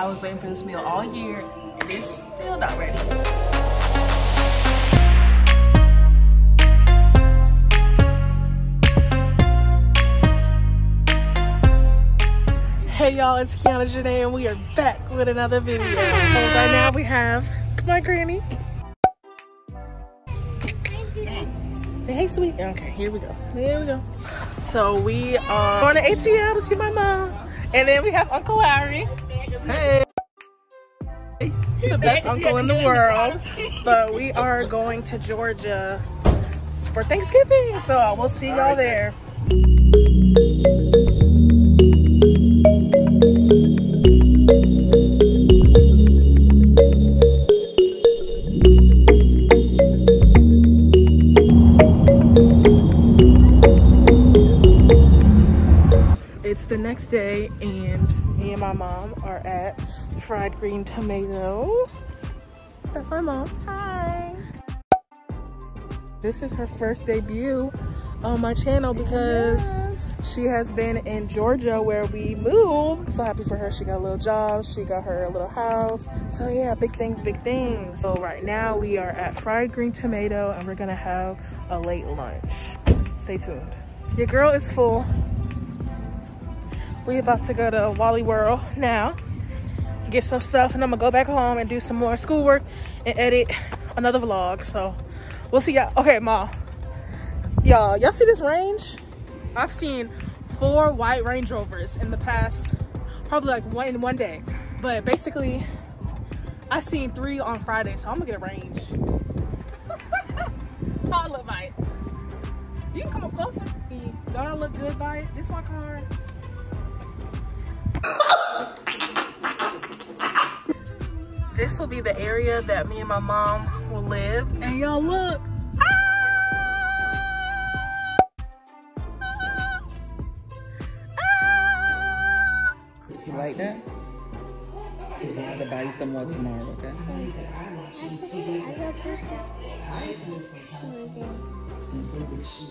I was waiting for this meal all year, and it's still not ready. Hey y'all, it's Keiona Janae, and we are back with another video. So right now we have my granny. Say hey, sweetie. Okay, here we go. Here we go. So we are going to ATL to see my mom, and then we have Uncle Larry. Hey, the best uncle in the world. But we are going to Georgia for Thanksgiving, so I will see y'all there. It's the next day, and me and my mom are at Fried Green Tomato. That's my mom. Hi. This is her first debut on my channel because she has been in Georgia where we moved. I'm so happy for her. She got a little job. She got her a little house. So yeah, big things, big things. So right now we are at Fried Green Tomato and we're gonna have a late lunch. Stay tuned. Your girl is full. We about to go to Wally World now, get some stuff, and I'm gonna go back home and do some more schoolwork and edit another vlog. So we'll see y'all. Okay, Ma. Y'all see this range? I've seen 4 white Range Rovers in the past, probably like one day. But basically, I seen 3 on Friday, so I'm gonna get a Range. How I look by it? You can come up closer. Y'all don't look good by it. This is my car. This will be the area that me and my mom will live. And y'all look. You like that? I have to buy you some more tomorrow, okay?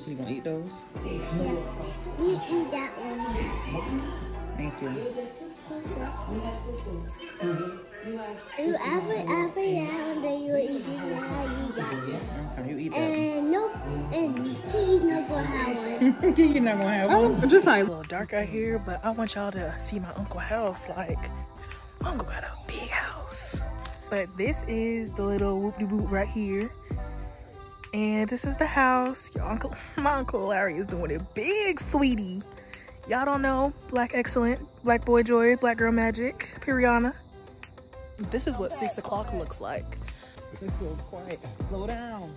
You gonna eat those? We eat that one. Thank you. Every round that you eat, you eat that. And nope, and Kiki's not gonna have one. Kiki's not gonna have one. I'm just like a little dark out here, but I want y'all to see my uncle's house. Like, my uncle got a big house. But this is the little whoop-de-boop right here. And this is the house. Your uncle, my Uncle Larry is doing it big, sweetie. Y'all don't know, Black Excellent, Black Boy Joy, Black Girl Magic, Piriana. This is what 6 o'clock looks like. It's so quiet. Slow down.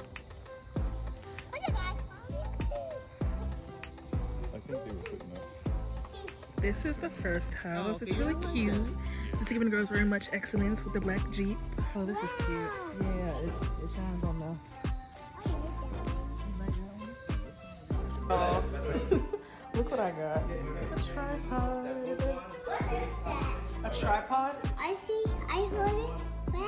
This is the first house. It's really cute. It's giving the girls very much excellence with the black Jeep. Oh, this is cute. Yeah, it shines on the... Look what I got. A tripod. What is that? A tripod? I see. I heard it.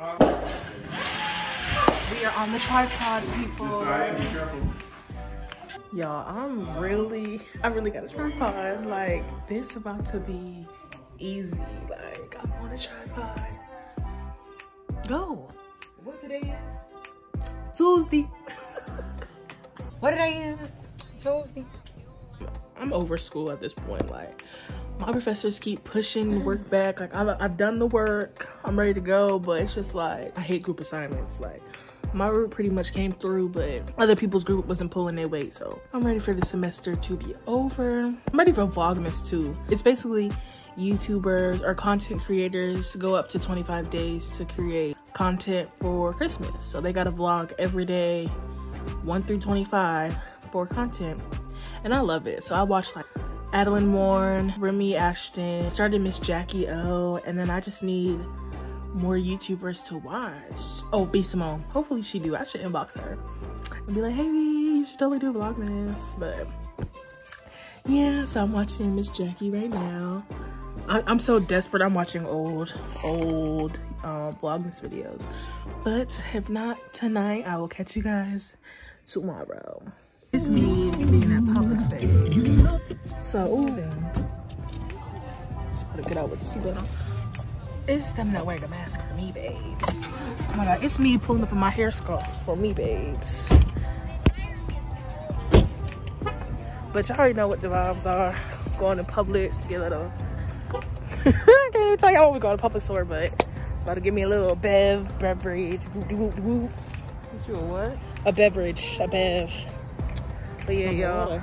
Wow. That right. We are on the tripod, people. Josiah, be careful. Y'all, I really got a tripod. Like, this about to be easy. Like, I'm on a tripod. Go. What today is? Tuesday. What today is? Tuesday. I'm over school at this point. Like, my professors keep pushing work back. Like, I've done the work, I'm ready to go, but it's just like, I hate group assignments. Like, my group pretty much came through, but other people's group wasn't pulling their weight. So I'm ready for the semester to be over. I'm ready for Vlogmas too. It's basically YouTubers or content creators go up to 25 days to create content for Christmas. So they gotta vlog every day, 1 through 25. For content, and I love it. So I watched like Adeline Morn, Remy Ashton, started Ms Jacky Oh, and then I just need more YouTubers to watch. Oh, be Simone. Hopefully she do. I should inbox her and be like, hey, you should totally do Vlogmas. But yeah, so I'm watching Ms Jacky right now. I'm so desperate. I'm watching old Vlogmas videos. But if not tonight, I will catch you guys tomorrow. It's me being at Publix, baby. So, ooh. to get out with the seatbelt on. It's them not wearing a mask for me, babes. Oh my God, it's me pulling up in my hair scarf for me, babes. But y'all already know what the vibes are. Going to Publix to get a little. I can't even tell y'all what we going to Publix for, but about to give me a little beverage. Whoop. You a what? A beverage, a bev. But yeah, y'all.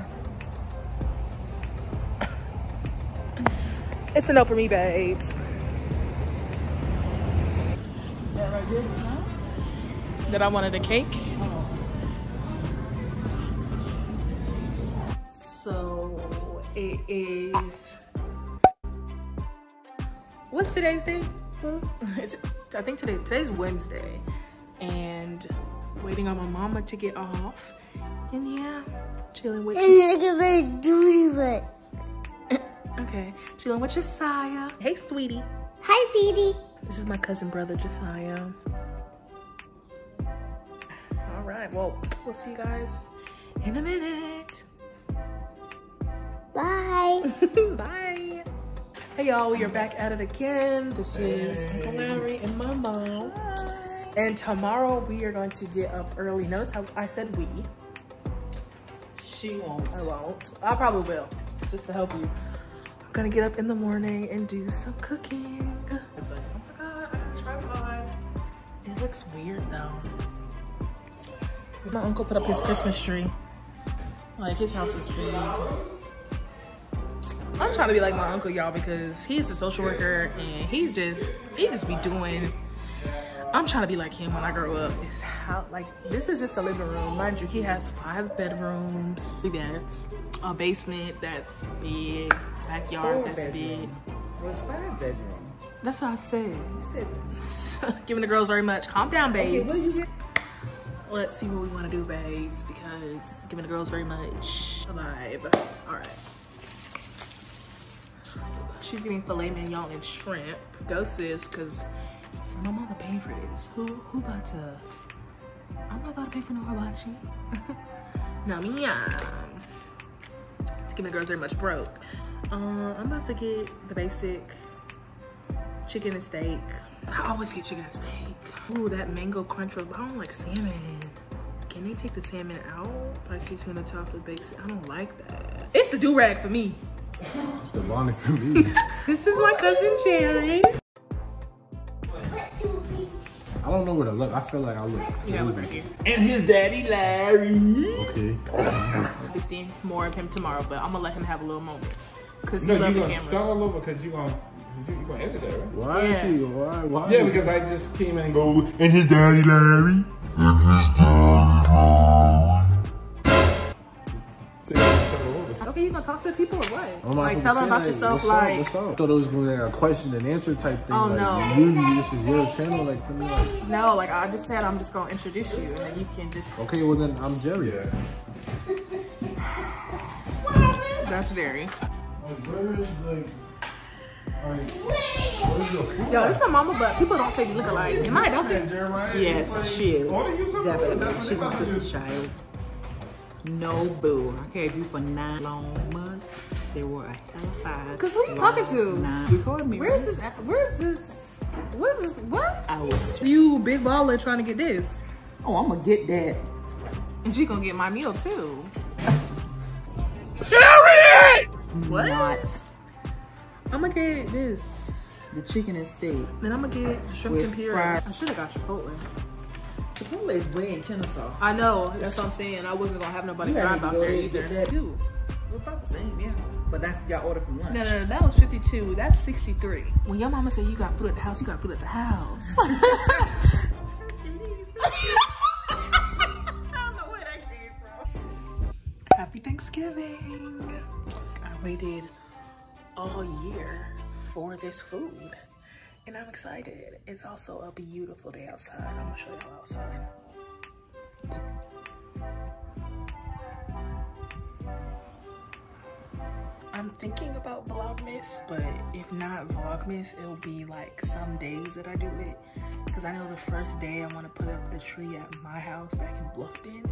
It's a no for me, babes. That right here? Huh? That I wanted a cake. Oh. So it is. What's today's day? I think today's Wednesday, and waiting on my mama to get off, and yeah, chilling with. Okay, chilling with Josiah. Hey, sweetie. Hi, Phoebe. This is my cousin brother, Josiah. All right, well, we'll see you guys in a minute. Bye. Bye. Hey, y'all, we are back at it again. This is Uncle Larry and my mom. Bye. And tomorrow we are going to get up early. Notice how I said we. She won't. I won't. I probably will, just to help you. Gonna get up in the morning and do some cooking. Oh my God, I gotta try mine. It looks weird though. My uncle put up his Christmas tree. Like, his house is big. I'm trying to be like my uncle, y'all, because he's a social worker and he just be doing. I'm trying to be like him when I grow up. It's how, like, this is just a living room. Mind you, he has 5 bedrooms. That's a basement that's big. Backyard that's big. What's 5 bedroom? That's what I said. You said giving the girls very much. Calm down, babes. Okay, let's see what we want to do, babes, because giving the girls very much alive. All right. She's getting filet mignon and shrimp. Go, sis, because my mama paying for this. Who about to? I'm not about to pay for no hibachi. No, me. It's giving the girls very much broke. I'm about to get the basic chicken and steak. I always get chicken and steak. Ooh, that mango crunch roll. I don't like salmon. Can they take the salmon out? Spicy tuna topped with baked salmon. I don't like that. It's a do-rag for me. It's the Lonnie for me. This is my cousin Jerry. I don't know what I look. I feel like I look. Yeah, look right here. And his daddy Larry. Okay. I'll be seeing more of him tomorrow, but I'm gonna let him have a little moment. Cause no, you gonna start all over because you gonna edit that, right? Why is he? Why? Yeah, because I just came in and go and his daddy Larry. And his daddy. So over. Okay, you gonna talk to the people or what? Oh, like tell them about yourself, like. What's up? I thought it was gonna be like a question and answer type thing. Oh like, no. You, this is your channel, like for me. Like, no, like I just said, I'm just gonna introduce you and then you can just. Okay, well then I'm Jerry. That's Jerry. Where is like yo, it's my mama, but people don't say you look alike. Am I? Don't they? Yes, she is. Definitely. She's my sister's child. No boo. I carried you for 9 long months. They were a hell of 5. Cause who are you talking to? Where is this? Where is this? What is this? What? I was you big baller trying to get this. Oh, I'm gonna get that. And she gonna get my meal too. Period! What? I'm gonna get this. The chicken and steak. Then I'm gonna get the shrimp tempura. I should have got Chipotle. Chipotle is way in Kennesaw. I know. That's what I'm saying. I wasn't gonna have nobody drive out there either. Dude, we're about the same, yeah. But that's y'all order from lunch. No, that was 52. That's 63. When your mama said you got food at the house, you got food at the house. I don't know where that came from. Happy Thanksgiving. I waited all year for this food, and I'm excited. It's also a beautiful day outside. I'm gonna show you all outside. I'm thinking about Vlogmas, but if not Vlogmas, it'll be like some days that I do it. Cause I know the first day I wanna put up the tree at my house back in Bluffton.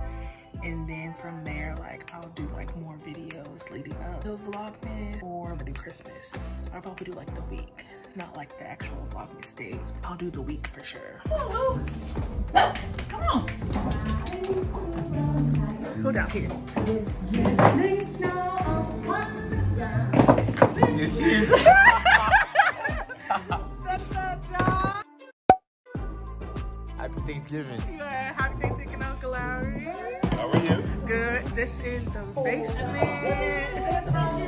and then from there, like, I'll do like more videos leading up to Vlogmas, or I'm gonna do Christmas. I'll probably do like the week, not like the actual Vlogmas days, but I'll do the week for sure. Hello. Come on. Go down here. Yes, she is. Happy Thanksgiving. Yeah, happy Thanksgiving, Uncle Larry. How are you? Good. This is the basement.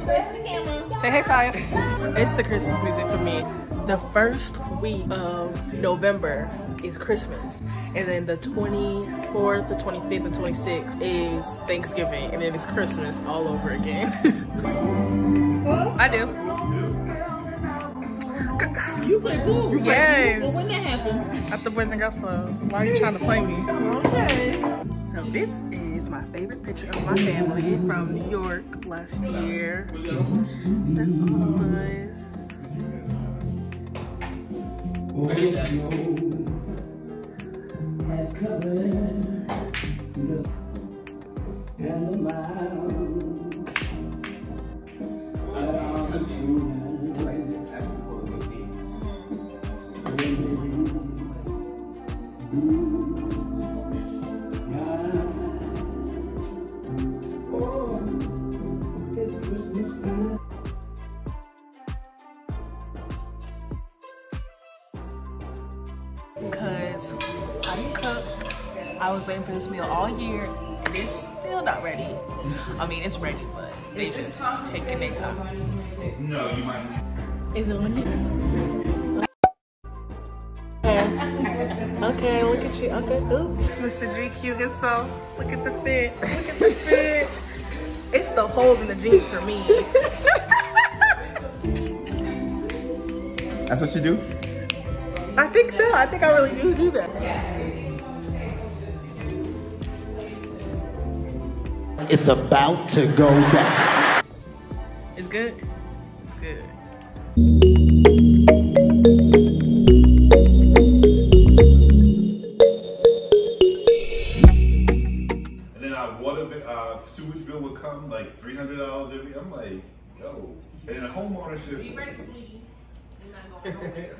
Basement camera. Say hey, Josiah. It's the Christmas music for me. The first week of November is Christmas. And then the 24th, the 25th, and 26th is Thanksgiving. And then it's Christmas all over again. I do. You play pool? Yes. Well, when that happened? At the Boys and Girls Club. Why are you trying to play me? Okay. So this is my favorite picture of my family from New York last year. That's all of us. Because I didn't cook, I was waiting for this meal all year, and it's still not ready. I mean, it's ready, but they just taking their time. No, you might. Is it winning? Okay, look at you, okay. Ooh. Mr. GQ himself, look at the fit, look at the fit. It's the holes in the jeans for me. That's what you do? I think so. I think I really do that. It's about to go down. It's good. It's good. And then our water bill, sewage bill would come like $300 every. I'm like, yo. And then home ownership. You ready, sweetie? We're not going nowhere.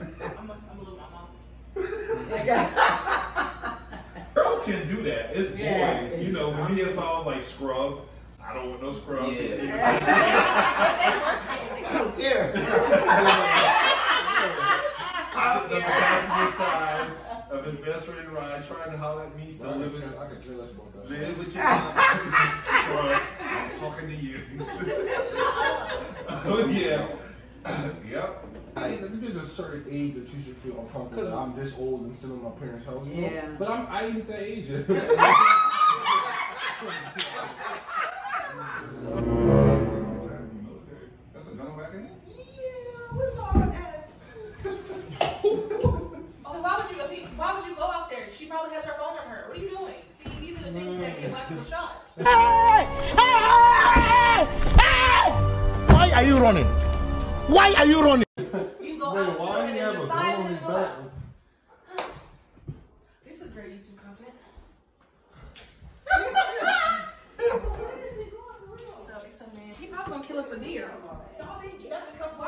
I'm gonna lose my mom. Girls can't do that. It's boys. Yeah. You know, when me and Saul like scrub, I don't want no scrubs. I don't care. Sitting on the passenger side of his best friend ride trying to holler at me. So I can care less about that. Live with your mom. Scrub. I'm talking to you. Oh yeah. Yep. I think there's a certain age that you should feel uncomfortable. Cause I'm this old and still in my parents' house, you know? Yeah. But I ain't that age yet. That's another back in? Yeah, we're going at So why would you go out there? She probably has her phone on her. What are you doing? See, these are the things that get black people shot. Why are you running? Why are you running? You go out to the side and go out. This is great YouTube content. Where is he going? So it's a man. He's probably gonna kill us a deer. Y'all didn't get up and come by.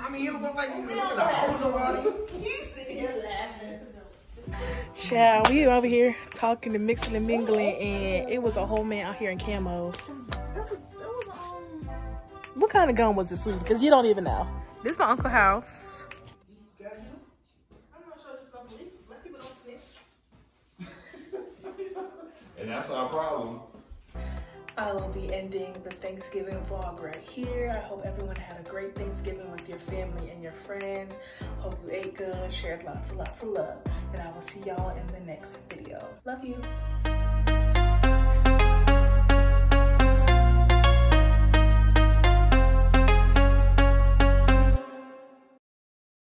I mean, you look like you were gonna hold the body. He's sitting here laughing. Child, we over here talking and mixing and mingling, and it was a whole man out here in camo. What kind of gun was this, sweetie? Because you don't even know. This is my uncle's house. I'm not sure this is my police. Black people don't snitch. And that's our problem. I will be ending the Thanksgiving vlog right here. I hope everyone had a great Thanksgiving with your family and your friends. Hope you ate good, shared lots and lots of love. And I will see y'all in the next video. Love you.